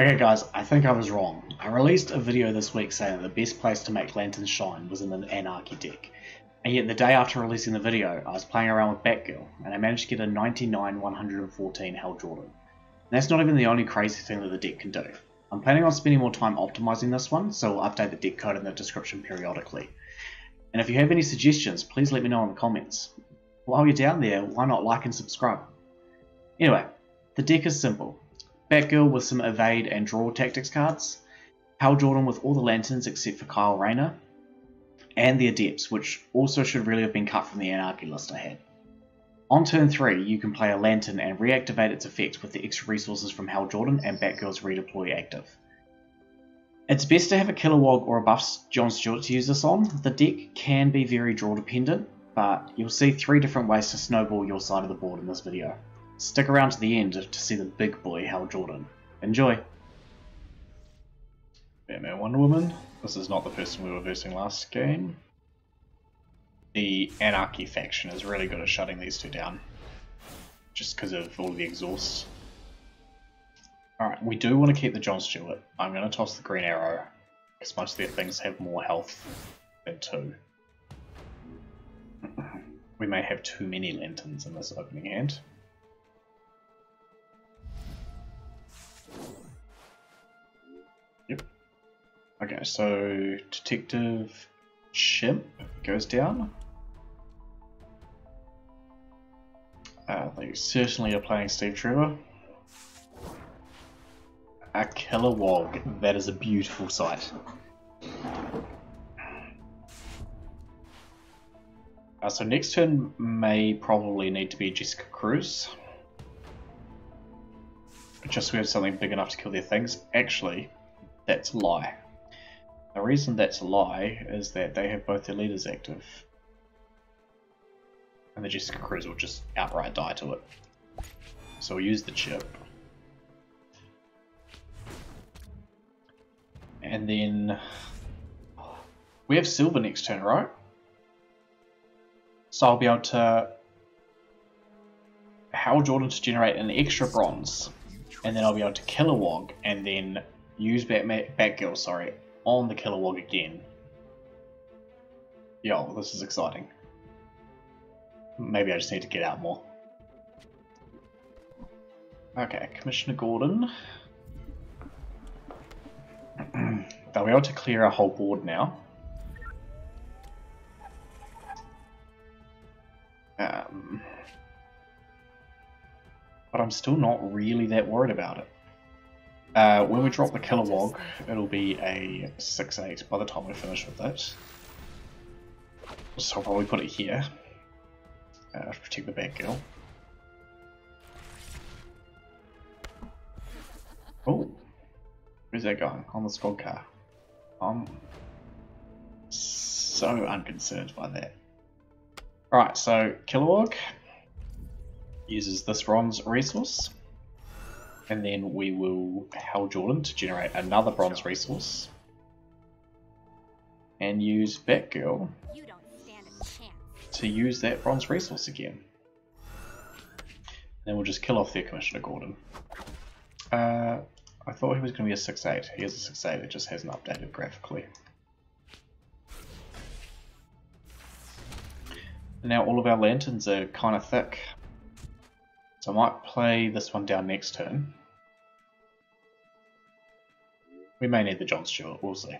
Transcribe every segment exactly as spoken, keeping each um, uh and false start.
Okay guys, I think I was wrong. I released a video this week saying that the best place to make lanterns shine was in an Anarchy deck. And yet the day after releasing the video, I was playing around with Batgirl, and I managed to get a ninety-nine one fourteen Hal Jordan. And that's not even the only crazy thing that the deck can do. I'm planning on spending more time optimizing this one, so I'll update the deck code in the description periodically. And if you have any suggestions, please let me know in the comments. While you're down there, why not like and subscribe? Anyway, the deck is simple. Batgirl with some evade and draw tactics cards, Hal Jordan with all the lanterns except for Kyle Rayner, and the Adepts, which also should really have been cut from the Anarchy list I had. On turn three, you can play a lantern and reactivate its effects with the extra resources from Hal Jordan and Batgirl's redeploy active. It's best to have a Kilowog or a buff John Stewart to use this on. The deck can be very draw dependent, but you'll see three different ways to snowball your side of the board in this video. Stick around to the end to see the big boy Hal Jordan. Enjoy! Batman, Wonder Woman. This is not the person we were versing last game. The Anarchy faction is really good at shutting these two down, just because of all the exhaust. Alright, we do want to keep the John Stewart. I'm going to toss the Green Arrow, because most of their things have more health than two. We may have too many lanterns in this opening hand. Yep. Okay, so Detective Chimp goes down. Uh, they certainly are playing Steve Trevor. A Kilowog, that is a beautiful sight. Uh, so next turn may probably need to be Jessica Cruz. Just so we have something big enough to kill their things. Actually, that's a lie. The reason that's a lie is that they have both their leaders active. And the Jessica Cruz will just outright die to it. So we'll use the chip. And then... we have silver next turn, right? So I'll be able to... Hal Jordan to generate an extra bronze. And then I'll be able to Kilowog and then use Batman, Batgirl sorry, on the Kilowog again. Yo, this is exciting. Maybe I just need to get out more. Okay, Commissioner Gordon. They'll be able to clear our whole board now. Um... But I'm still not really that worried about it. Uh, when we drop the Kilowog, it'll be a six eight by the time we finish with that. So I'll probably put it here uh, to protect the Batgirl. Oh, where's that going? On the squad car. I'm so unconcerned by that. Alright, so Kilowog uses this bronze resource, and then we will Hal Jordan to generate another bronze resource, and use Batgirl you don't stand a chance to use that bronze resource again. And then we'll just kill off their Commissioner Gordon. Uh, I thought he was going to be a six eight. He is a six eight, it just hasn't updated graphically. And now all of our lanterns are kind of thick. So I might play this one down next turn. We may need the John Stewart, we'll see.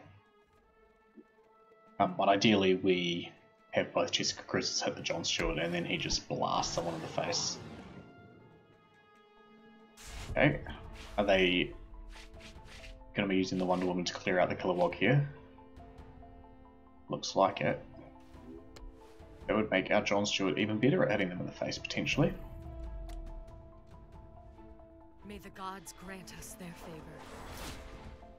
Um, but ideally we have both Jessica Cruz hit the John Stewart and then he just blasts someone in the face. Okay, are they going to be using the Wonder Woman to clear out the Kilowog here? Looks like it. That would make our John Stewart even better at hitting them in the face potentially. May the gods grant us their favor.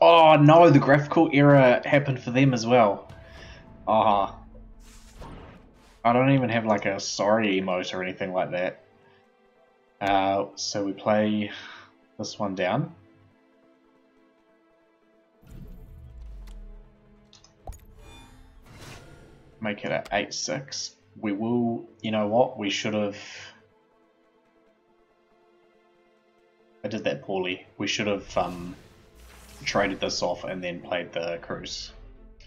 Oh no, the graphical error happened for them as well. Ah, uh, I don't even have like a sorry emote or anything like that. Uh, so we play this one down. Make it an eight six. we will, you know what, we should have, I did that poorly, we should have um, traded this off and then played the Cruz.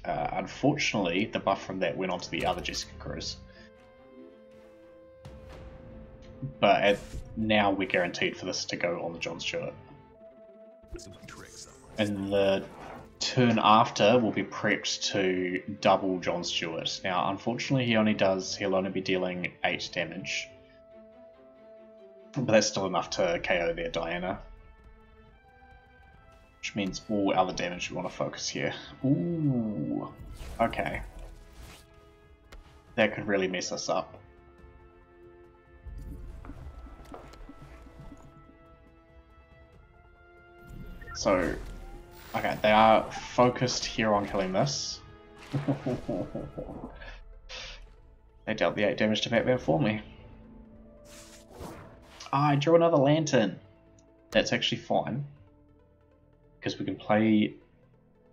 Uh, unfortunately, the buff from that went on to the other Jessica Cruz. But at, now we're guaranteed for this to go on the John Stewart. And the turn after will be prepped to double John Stewart. Now, unfortunately, he only does, he'll only be dealing eight damage. But that's still enough to K O their Diana. Which means all other damage we want to focus here. Ooh, okay. That could really mess us up. So, okay, they are focused here on killing this. They dealt the eight damage to Batman for me. Ah, I drew another lantern. That's actually fine. Because we can play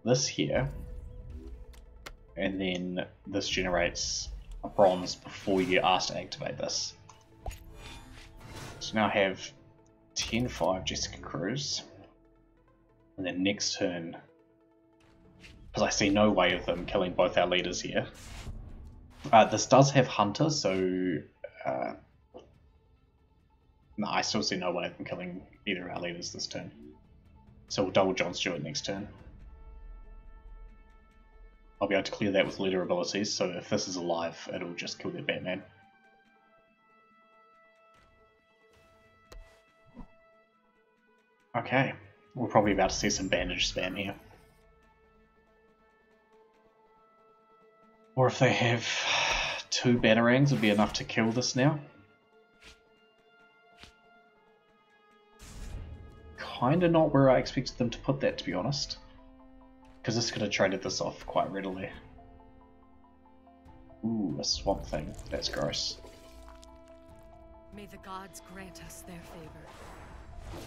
this here. And then this generates a bronze before you ask to activate this. So now I have ten five Jessica Cruz. And then next turn, because I see no way of them killing both our leaders here. Uh, this does have Hunter, so uh, no, I still see no way of them killing either of our leaders this turn. So we'll double John Stewart next turn. I'll be able to clear that with leader abilities, so if this is alive, it'll just kill their Batman. Okay. We're probably about to see some bandage spam here. Or if they have two batarangs, it'd be enough to kill this now. Kinda not where I expected them to put that, to be honest. Because this could have traded this off quite readily. Ooh, a swamp thing. That's gross. May the gods grant us their favor.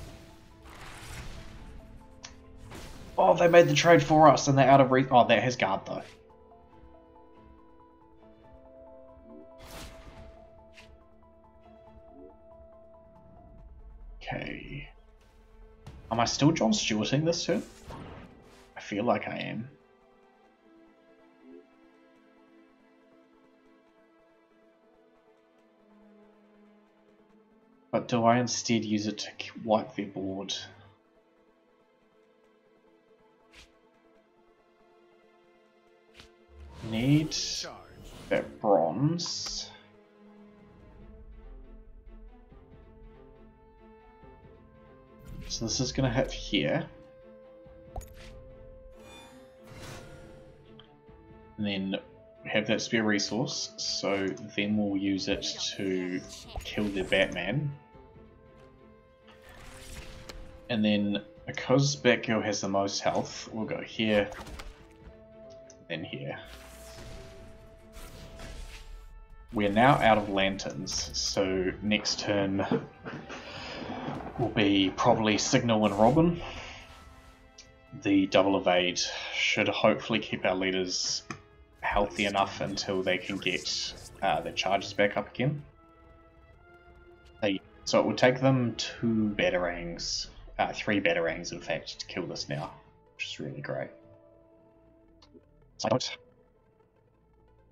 Oh, they made the trade for us, and they're out of re- Oh, that has guard, though. Okay. Am I still John Stewarting this turn? I feel like I am. But do I instead use it to wipe their board? Need that bronze. So this is going to hit here. And then have that spare resource, so then we'll use it to kill their Batman. And then because Batgirl has the most health, we'll go here, then here. We're now out of lanterns, so next turn will be probably Signal and Robin. The double evade should hopefully keep our leaders healthy enough until they can get uh, their charges back up again. They, so it will take them two batarangs, uh, three batarangs in fact, to kill this now, which is really great. So,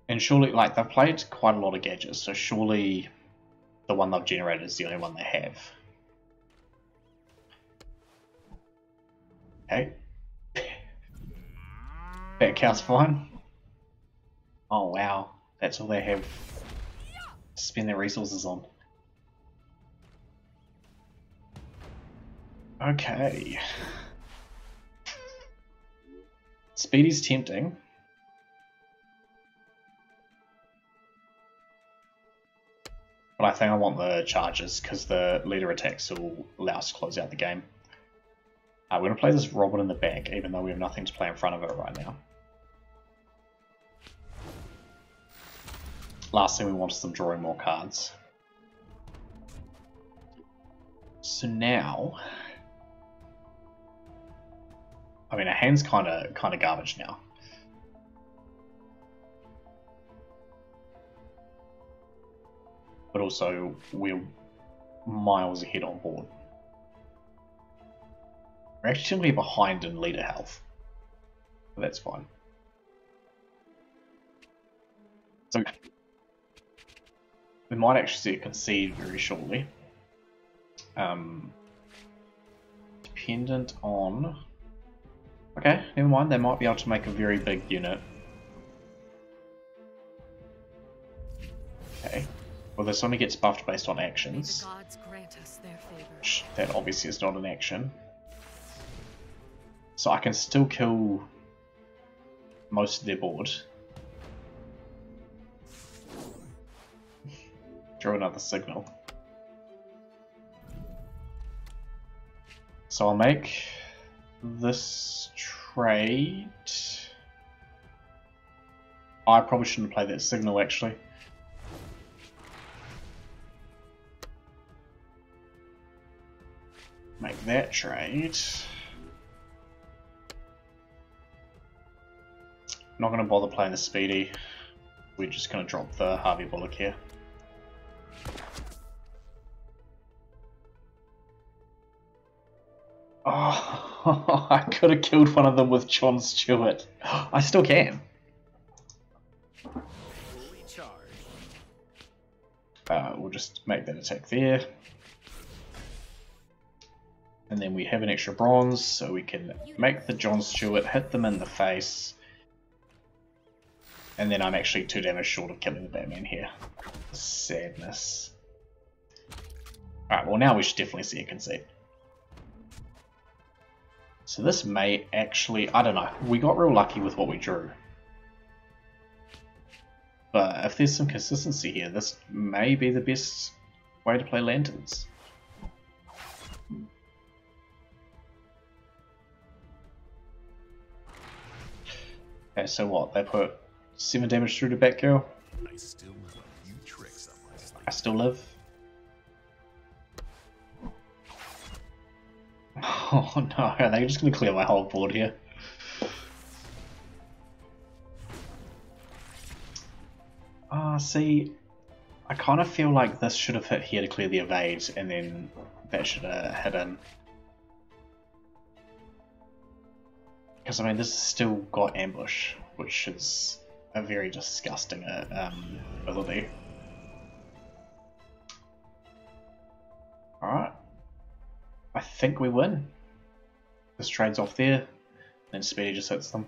and surely, like, they've played quite a lot of gadgets, so surely the one they've generated is the only one they have. Okay. That cow's fine. Oh wow, that's all they have to spend their resources on. Okay. Speedy's tempting. But I think I want the charges because the leader attacks will allow us to close out the game. Uh, we're going to play this Robin in the back, even though we have nothing to play in front of it right now. Last thing we want is them drawing more cards. So now, I mean, our hand's kind of kind of garbage now. but also we're miles ahead on board. We're actually behind in leader health, but that's fine. So we might actually see it concede very shortly. Um, dependent on... Okay, never mind, they might be able to make a very big unit. Okay, well this only gets buffed based on actions. That obviously is not an action. So I can still kill most of their board. Draw another signal. So I'll make this trade. I probably shouldn't play that signal actually. Make that trade. Not going to bother playing the Speedy, we're just going to drop the Harvey Bullock here. Oh, I could have killed one of them with John Stewart. I still can. Uh, we'll just make that attack there. And then we have an extra bronze, so we can make the John Stewart, hit them in the face. And then I'm actually two damage short of killing the Batman here. Sadness. Alright, well now we should definitely see a concede. So this may actually, I don't know, we got real lucky with what we drew. But if there's some consistency here, this may be the best way to play Lanterns. Okay, so what, they put seven damage through to Batgirl. I still live. You trick someone. I still live. Oh no, are they just gonna clear my whole board here? Ah, uh, see, I kind of feel like this should have hit here to clear the evade, and then that should have hit in. Because I mean, this has still got ambush, which is a very disgusting uh, um, ability. Alright. I think we win. This trade's off there, then Speedy just hits them.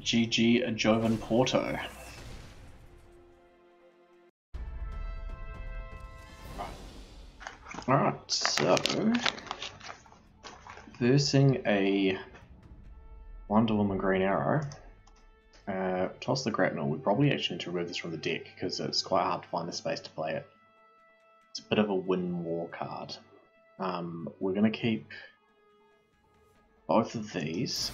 G G Jovan Porto. Alright, so versing a Wonder Woman Green Arrow, uh, toss the Grapnel. We probably actually need to remove this from the deck because it's quite hard to find the space to play it. It's a bit of a win-war card. Um, we're going to keep both of these.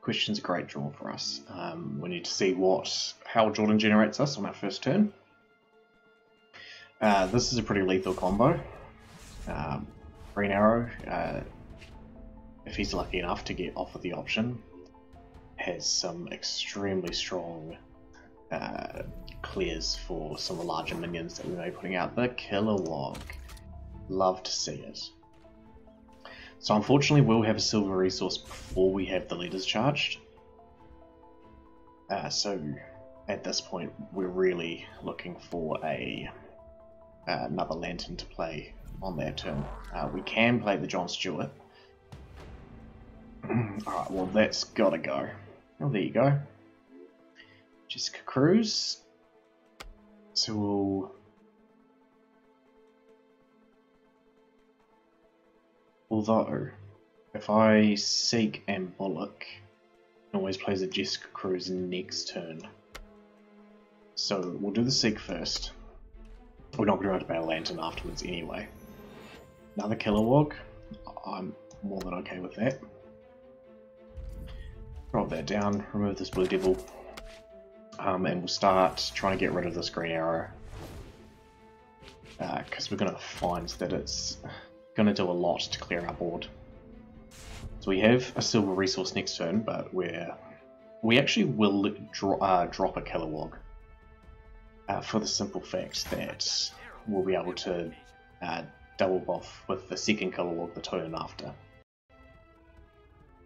Question's a great draw for us. Um, we need to see what Hal Jordan generates us on our first turn. Uh, this is a pretty lethal combo. Um, Green Arrow, uh, if he's lucky enough to get off of the option, has some extremely strong uh, clears for some of the larger minions that we may be putting out. The Kilowog, love to see it. So unfortunately we'll have a silver resource before we have the leaders charged. Uh, so at this point we're really looking for a Uh, another lantern to play on their turn. Uh, we can play the John Stewart. Alright, well that's gotta go. Oh, there you go. Jessica Cruz. So we'll... Although, if I Seek and Bullock, it always plays a Jessica Cruz next turn. So we'll do the Seek first. We're not going to have to play a lantern afterwards anyway. Another Kilowog. I'm more than okay with that. Drop that down, remove this Blue Devil, um, and we'll start trying to get rid of this Green Arrow. because uh, we're going to find that it's going to do a lot to clear our board. So we have a silver resource next turn, but we're, we actually will dro uh, drop a Kilowog uh, for the simple fact that we'll be able to uh, double buff with the second Kilowog the turn after.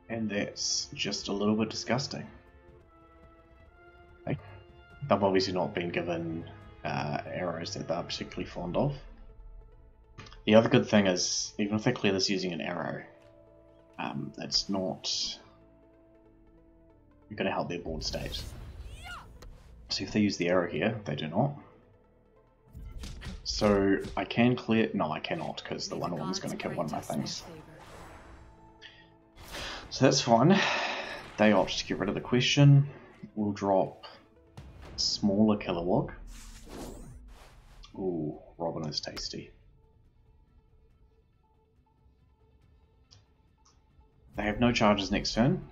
And that's just a little bit disgusting. Like, they've obviously not been given uh, arrows that they're particularly fond of. The other good thing is, even if they clear this using an arrow, um, it's not going to help their board state. So if they use the arrow here, they do not. So I can clear... No, I cannot, because the Wonder Woman's going to kill one of my things. So that's fine. They opt to get rid of the question. We'll drop smaller Kilowog. Ooh, Robin is tasty. They have no charges next turn.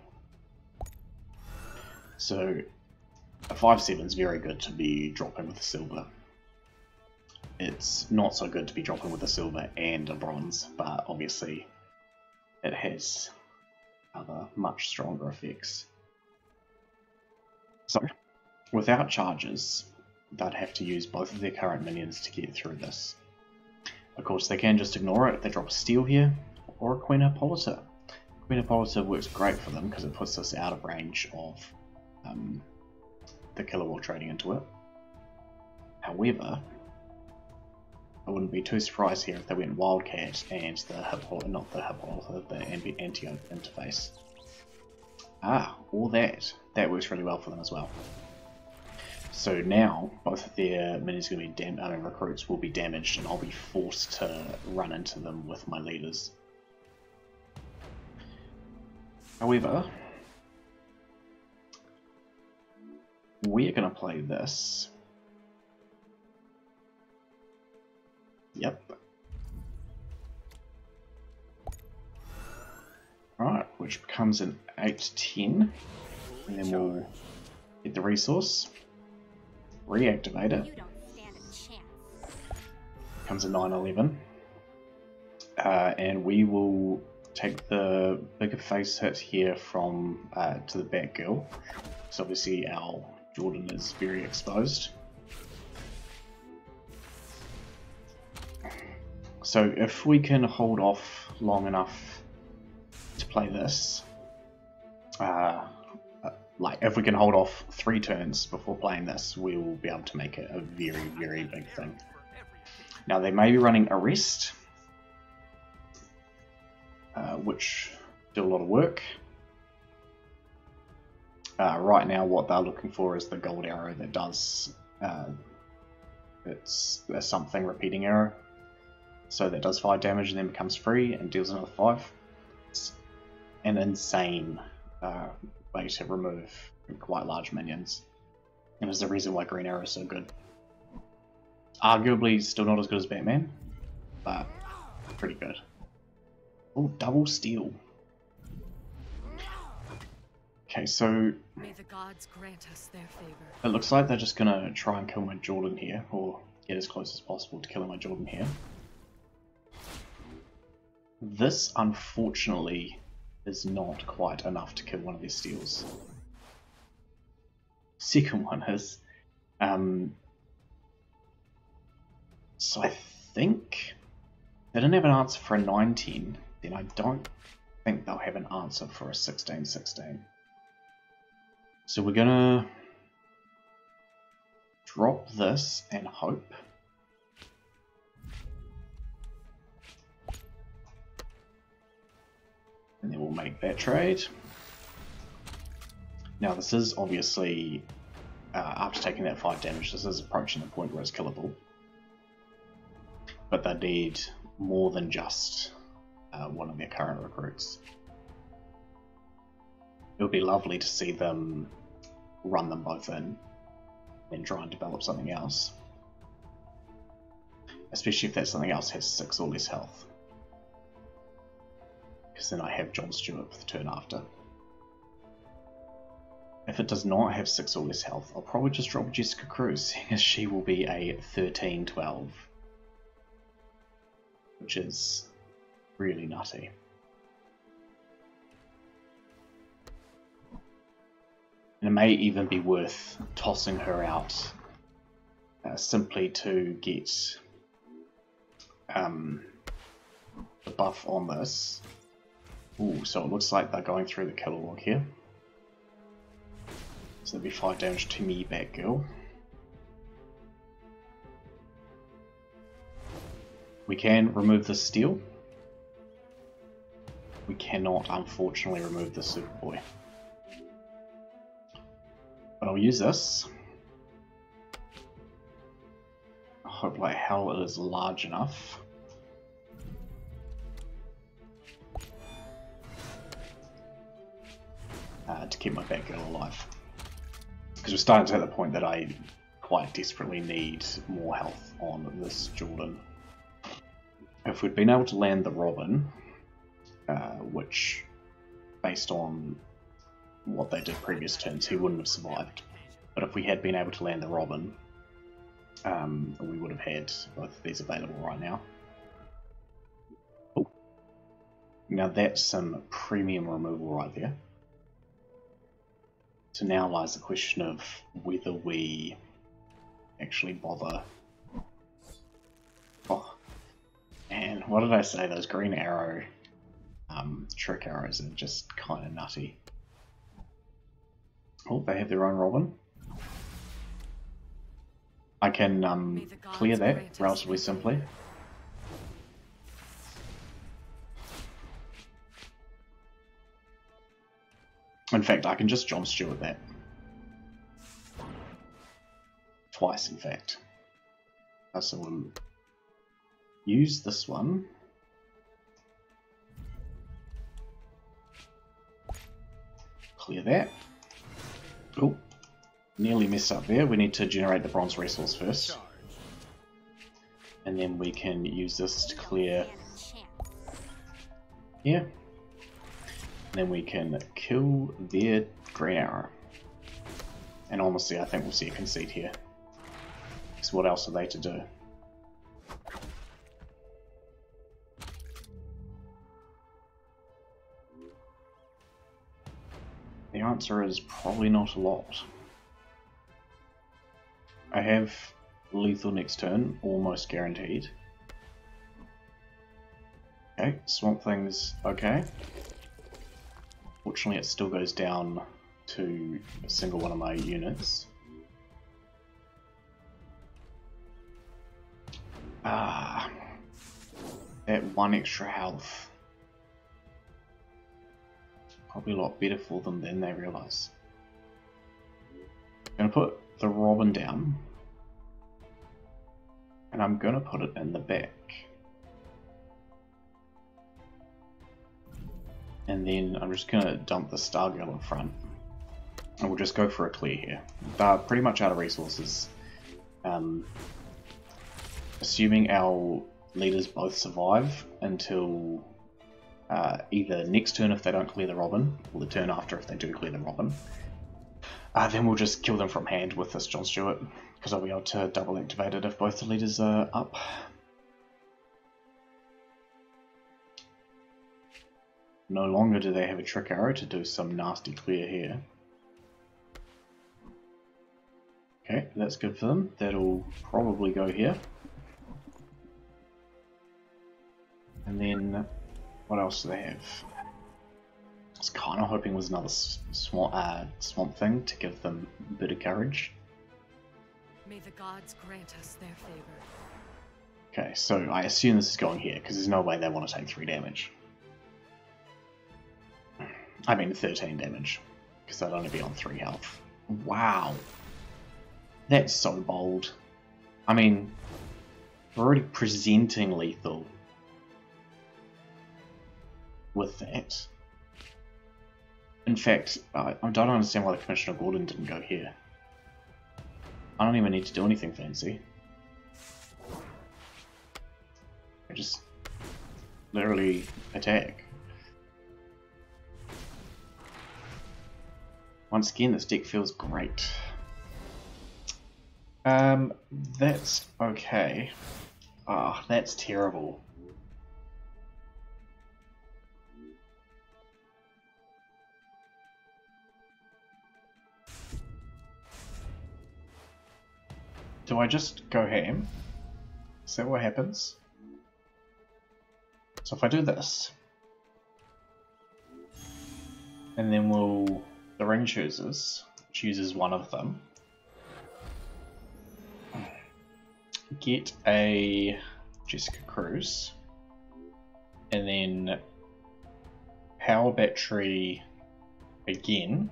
So a five seven is very good to be dropping with a silver. It's not so good to be dropping with a silver and a bronze, but obviously it has other much stronger effects. So without charges, they'd have to use both of their current minions to get through this. Of course, they can just ignore it. They drop a Steel here, or a Queen Hippolyta. Queen Hippolyta works great for them because it puts us out of range of um, the Kilowog trading into it. However, I wouldn't be too surprised here if they went Wildcat and the Hippolyta, not the Hippolyta, the Antiope interface. Ah, all that. That works really well for them as well. So now, both of their minions going to be dam I mean, recruits will be damaged, and I'll be forced to run into them with my leaders. However, we're going to play this. Yep. Alright, which becomes an eight ten. And then we'll get the resource. Reactivate it. Becomes a nine eleven. Uh, and we will take the bigger face hit here from uh, to the Batgirl. So obviously our Jordan is very exposed. So if we can hold off long enough to play this, uh, like if we can hold off three turns before playing this, we will be able to make it a very, very big thing. Now they may be running Arrest, uh, which do a lot of work. Uh, right now what they're looking for is the gold arrow that does, uh, it's a something repeating arrow. So that does five damage and then becomes free and deals another five. It's an insane uh, way to remove quite large minions. And is the reason why Green Arrow is so good. Arguably still not as good as Batman, but pretty good. Oh, double steal. Okay, so May the gods grant us their favor. It looks like they're just going to try and kill my Jordan here, or get as close as possible to killing my Jordan here. This, unfortunately, is not quite enough to kill one of their steals. Second one is. Um, so I think they didn't have an answer for a nine ten, then I don't think they'll have an answer for a sixteen sixteen. So we're going to drop this and hope. And then we'll make that trade. Now this is obviously, uh, after taking that five damage, this is approaching the point where it's killable. But they need more than just uh, one of their current recruits. It would be lovely to see them run them both in and try and develop something else. Especially if that something else has six or less health. Because then I have John Stewart for the turn after. If it does not have six or less health, I'll probably just drop Jessica Cruz, seeing as she will be a thirteen twelve which is really nutty. And it may even be worth tossing her out uh, simply to get um, the buff on this. Ooh, so it looks like they're going through the Kilowog here. So that'd be five damage to me, Batgirl. We can remove this steel. We cannot, unfortunately, remove the Superboy. But I'll use this. I hope like hell it is large enough. Uh, to keep my Batgirl alive. Because we're starting to hit the point that I quite desperately need more health on this Jordan. If we'd been able to land the Robin, uh, which, based on what they did previous turns, he wouldn't have survived. But if we had been able to land the Robin, um, we would have had both of these available right now. Ooh. Now that's some premium removal right there. So now lies the question of whether we actually bother... Oh. And what did I say? Those green arrow um, trick arrows are just kind of nutty. Oh, they have their own Robin. I can um, clear that relatively simply. In fact, I can just John Stewart that. Twice, in fact. That's the one. Use this one. Clear that. Oh, nearly messed up there. We need to generate the bronze resource first. And then we can use this to clear here. And then we can kill their green arrow. And honestly, I think we'll see a concede here. Because what else are they to do? The answer is probably not a lot. I have lethal next turn, almost guaranteed. Okay, Swamp Thing's okay. Fortunately, it still goes down to a single one of my units. Ah, that one extra health. Probably a lot better for them than they realise. I'm going to put the Robin down. And I'm going to put it in the back. And then I'm just going to dump the Stargirl in front. And we'll just go for a clear here. They're pretty much out of resources. Um, assuming our leaders both survive until... Uh, either next turn if they don't clear the Robin, or the turn after if they do clear the Robin. Uh, then we'll just kill them from hand with this John Stewart, because I'll be able to double activate it if both the leaders are up. No longer do they have a trick arrow to do some nasty clear here. Okay, that's good for them. That'll probably go here. And then... what else do they have? I was kind of hoping it was another swamp, uh, swamp thing to give them a bit of courage. May the gods grant us their favor. Okay, so I assume this is going here, because there's no way they want to take three damage. I mean thirteen damage, because they'd only be on three health. Wow. That's so bold. I mean, we're already presenting lethal with that. In fact, I don't understand why the Commissioner Gordon didn't go here. I don't even need to do anything fancy. I just literally attack. Once again, this deck feels great. Um, that's okay. Ah, oh, that's terrible. Do I just go ham? Is that what happens? So if I do this, and then we'll, the ring chooses, chooses one of them. Get a Jessica Cruz, and then power battery again,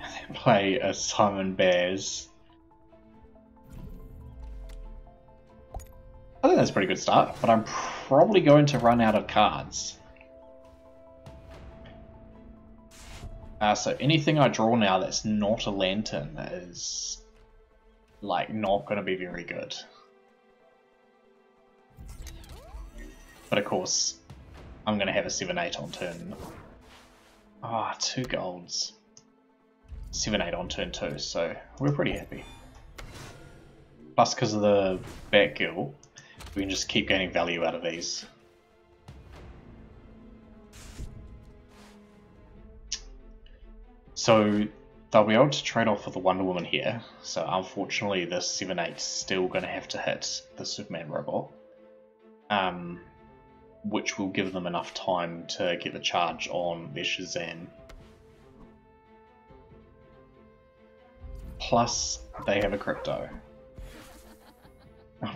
and then play a Simon Baz. I think that's a pretty good start, but I'm probably going to run out of cards. Uh, so anything I draw now that's not a lantern is like not going to be very good. But of course, I'm going to have a seven eight on turn. Ah, oh, two golds. seven eight on turn two, so we're pretty happy. Plus, because of the Batgirl, we can just keep gaining value out of these. So they'll be able to trade off with the Wonder Woman here, so unfortunately this seven eight's still going to have to hit the Superman robot, um, which will give them enough time to get the charge on their Shazam. Plus they have a crypto.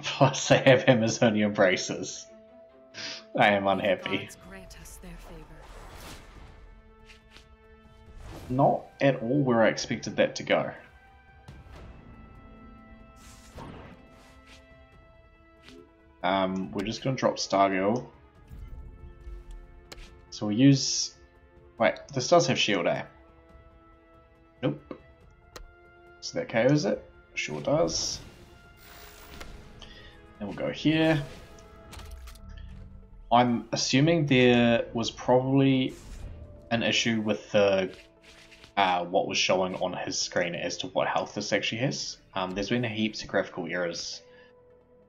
Plus they have Amazonian braces. I am unhappy. Not at all where I expected that to go. Um, we're just going to drop Stargirl. So we'll use... Wait, this does have shield, eh? Nope. So that K Os it. Sure does. And we'll go here. I'm assuming there was probably an issue with the... Uh, what was showing on his screen as to what health this actually has. Um, there's been heaps of graphical errors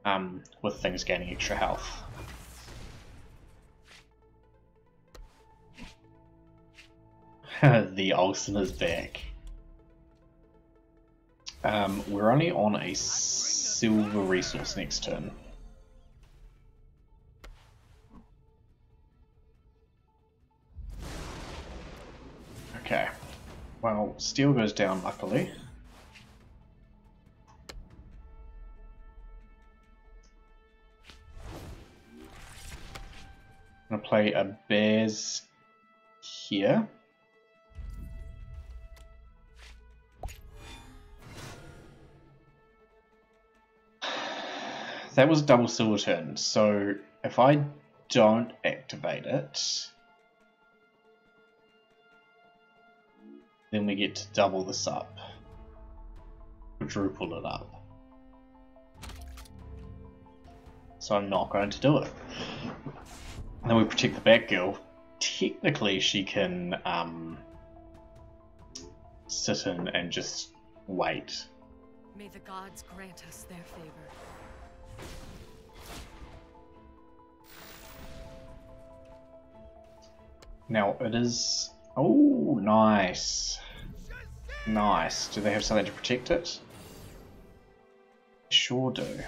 um, with things gaining extra health. The Olsen is back. Um, we're only on a silver resource next turn. Okay. Well, steel goes down, luckily. I'm going to play a bears here. That was double silver turn, so if I don't activate it... then we get to double this up, quadruple it up. So I'm not going to do it. And then we protect the Batgirl. Technically she can um, sit in and just wait. May the gods grant us their favor. Now it is... Oh, nice. Nice. Do they have something to protect it? They sure do.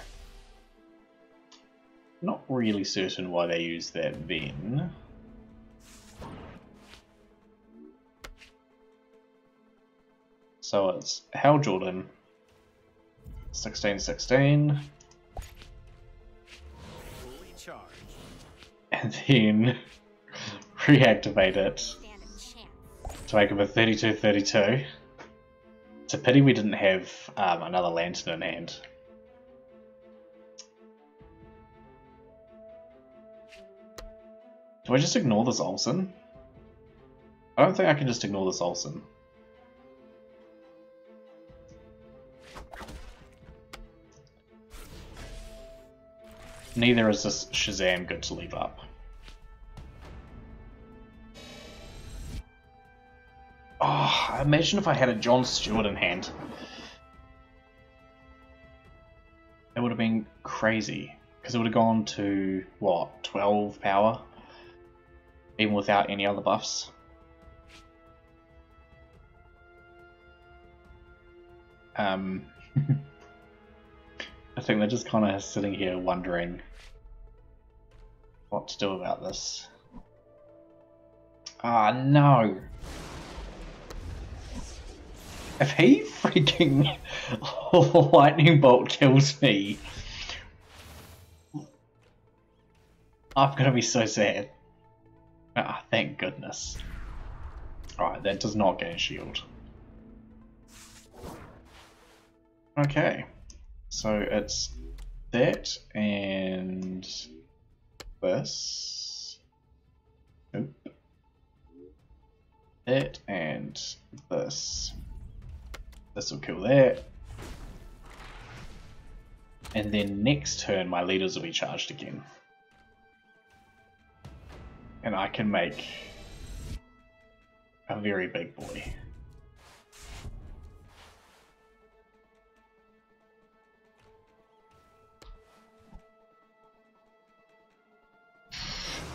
Not really certain why they use that then. So it's Hal Jordan. sixteen sixteen. And then reactivate it. To make him a thirty-two thirty-two. It's a pity we didn't have um, another lantern in hand. Do I just ignore this Olsen? I don't think I can just ignore this Olsen. Neither is this Shazam good to leave up. Oh, imagine if I had a John Stewart in hand. It would have been crazy, because it would have gone to, what, twelve power? Even without any other buffs. Um, I think they're just kind of sitting here wondering what to do about this. Ah, no! If he freaking lightning bolt kills me, I'm gonna be so sad. Ah, thank goodness. Alright, that does not get a shield. Okay, so it's that and this. Oop. That and this. This will kill that. And then next turn my leaders will be charged again. And I can make a very big boy.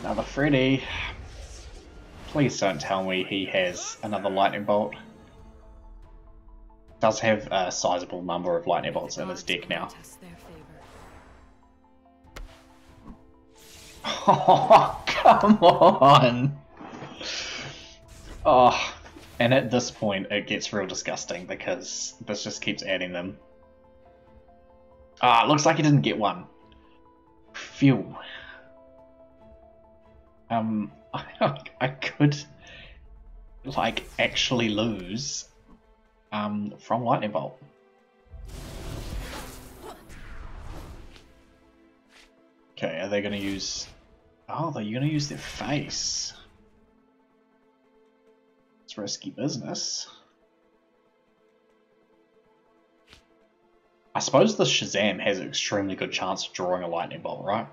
Another Freddy. Please don't tell me he has another lightning bolt. Does have a sizable number of lightning bolts in his deck now. Oh, come on! Oh, and at this point it gets real disgusting because this just keeps adding them. Ah, looks like he didn't get one. Phew. Um, I, I could, like, actually lose um, from lightning bolt. Okay, are they gonna use... Oh, they're gonna use their face. It's risky business. I suppose the Shazam has an extremely good chance of drawing a lightning bolt, right?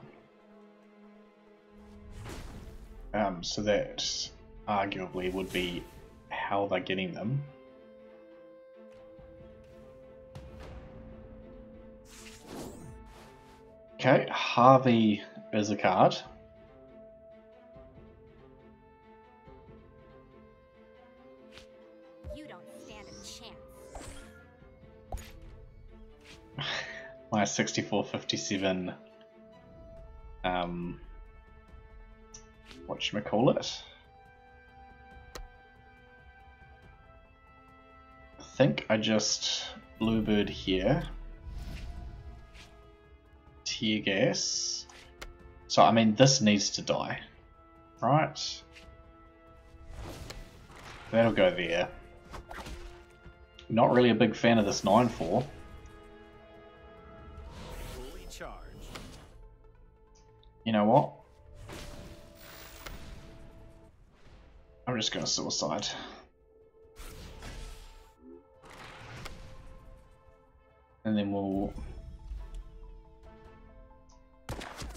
Um, so that arguably would be how they're getting them. Okay, Harvey is a card. You don't stand a chance. My sixty-four fifty-seven um what should we call it? I think I just bluebird here. Tear gas. So I mean this needs to die. Right. That'll go there. Not really a big fan of this nine four. Fully charged. You know what? I'm just going to suicide. And then we'll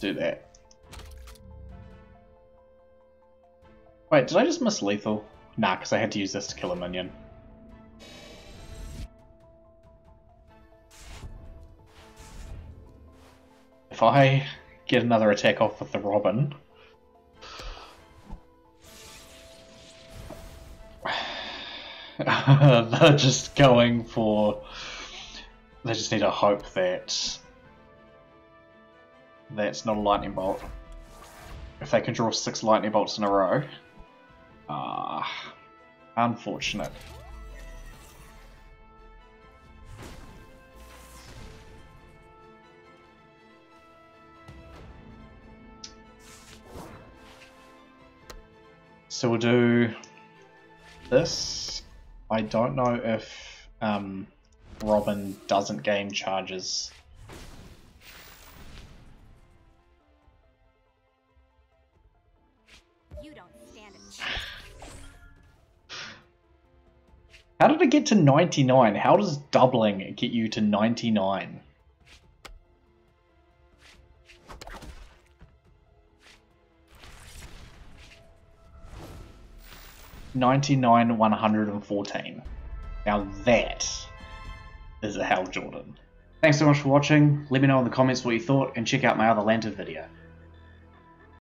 do that. Wait, did I just miss lethal? Nah, because I had to use this to kill a minion. If I get another attack off with the Robin... they're just going for... They just need to hope that... That's not a lightning bolt. If they can draw six lightning bolts in a row... Ah... Unfortunate. So we'll do... This... I don't know if um, Robin doesn't game charges. You don't stand a chance. How did it get to ninety-nine? How does doubling get you to ninety-nine? ninety-nine one hundred fourteen. Now that is a Hal Jordan. Thanks so much for watching. Let me know in the comments what you thought and check out my other Lantern video.